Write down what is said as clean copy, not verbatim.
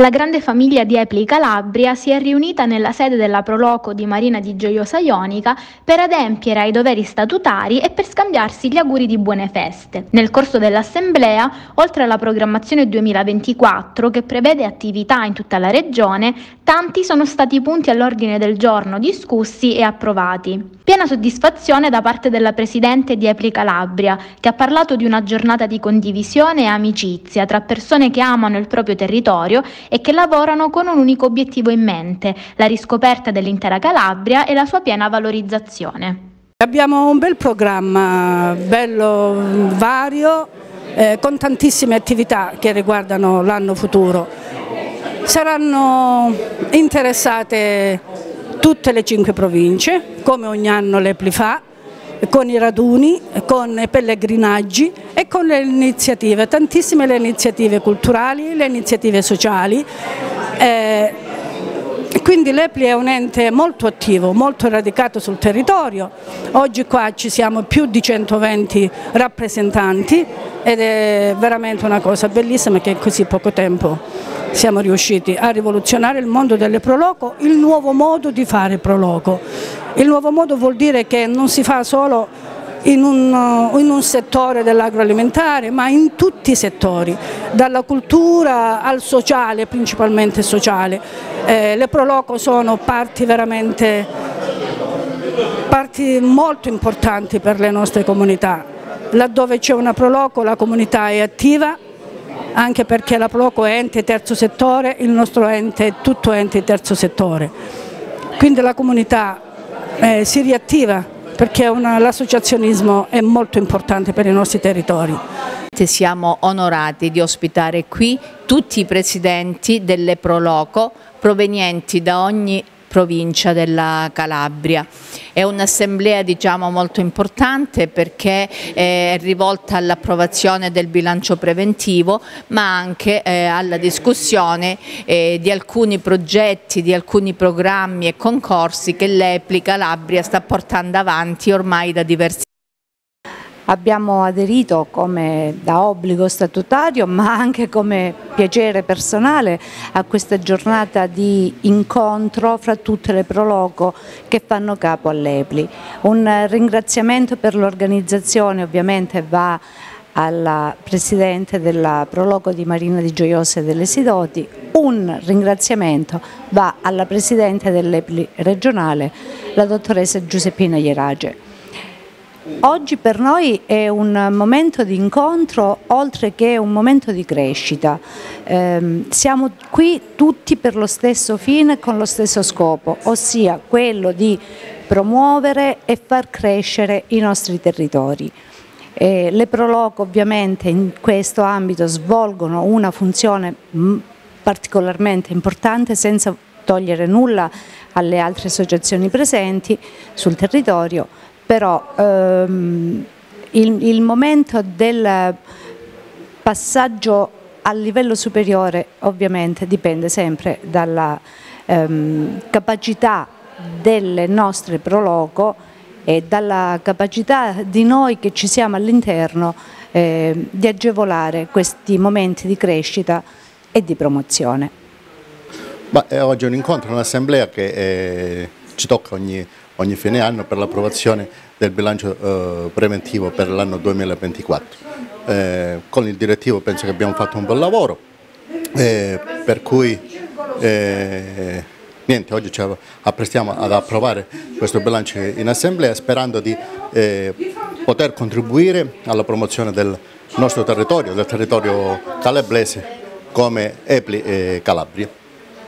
La grande famiglia di Epli Calabria si è riunita nella sede della Proloco di Marina di Gioiosa Ionica per adempiere ai doveri statutari e per scambiarsi gli auguri di buone feste. Nel corso dell'assemblea, oltre alla programmazione 2024 che prevede attività in tutta la regione, tanti sono stati i punti all'ordine del giorno discussi e approvati. Piena soddisfazione da parte della presidente di Epli Calabria, che ha parlato di una giornata di condivisione e amicizia tra persone che amano il proprio territorio e che lavorano con un unico obiettivo in mente, la riscoperta dell'intera Calabria e la sua piena valorizzazione. Abbiamo un bel programma, bello, vario, con tantissime attività che riguardano l'anno futuro. Saranno interessate tutte le 5 province, come ogni anno l'Epli fa, con i raduni, con i pellegrinaggi e con le iniziative, tantissime le iniziative culturali, le iniziative sociali. Quindi l'Epli è un ente molto attivo, molto radicato sul territorio. Oggi qua ci siamo più di 120 rappresentanti ed è veramente una cosa bellissima che in così poco tempo siamo riusciti a rivoluzionare il mondo delle Proloco, il nuovo modo di fare Proloco. Il nuovo modo vuol dire che non si fa solo in un settore dell'agroalimentare, ma in tutti i settori, dalla cultura al sociale, principalmente sociale. Le Proloco sono parti molto importanti per le nostre comunità. Laddove c'è una Proloco la comunità è attiva, anche perché la Proloco è ente terzo settore, il nostro ente è tutto ente terzo settore. Quindi la comunità si riattiva, perché l'associazionismo è molto importante per i nostri territori. Siamo onorati di ospitare qui tutti i presidenti delle Proloco provenienti da ogni provincia della Calabria. È un'assemblea, diciamo, molto importante perché è rivolta all'approvazione del bilancio preventivo, ma anche alla discussione di alcuni progetti, di alcuni programmi e concorsi che l'Epli Calabria sta portando avanti ormai da diversi anni. Abbiamo aderito come da obbligo statutario, ma anche come piacere personale, a questa giornata di incontro fra tutte le Proloco che fanno capo all'Epli. Un ringraziamento per l'organizzazione ovviamente va alla Presidente della Proloco di Marina di Gioiosa e delle Sidoti, un ringraziamento va alla Presidente dell'Epli regionale, la dottoressa Giuseppina Ierace. Oggi per noi è un momento di incontro oltre che un momento di crescita. Siamo qui tutti per lo stesso fine, con lo stesso scopo, ossia quello di promuovere e far crescere i nostri territori. Le Proloco ovviamente in questo ambito svolgono una funzione particolarmente importante, senza togliere nulla alle altre associazioni presenti sul territorio. Però il momento del passaggio a livello superiore ovviamente dipende sempre dalla capacità delle nostre Proloco e dalla capacità di noi che ci siamo all'interno di agevolare questi momenti di crescita e di promozione. Oggi è un incontro, un'assemblea che ci tocca ogni fine anno per l'approvazione del bilancio preventivo per l'anno 2024. Con il direttivo penso che abbiamo fatto un bel lavoro, per cui oggi ci apprestiamo ad approvare questo bilancio in assemblea, sperando di poter contribuire alla promozione del nostro territorio, del territorio calabrese come Epli Calabria.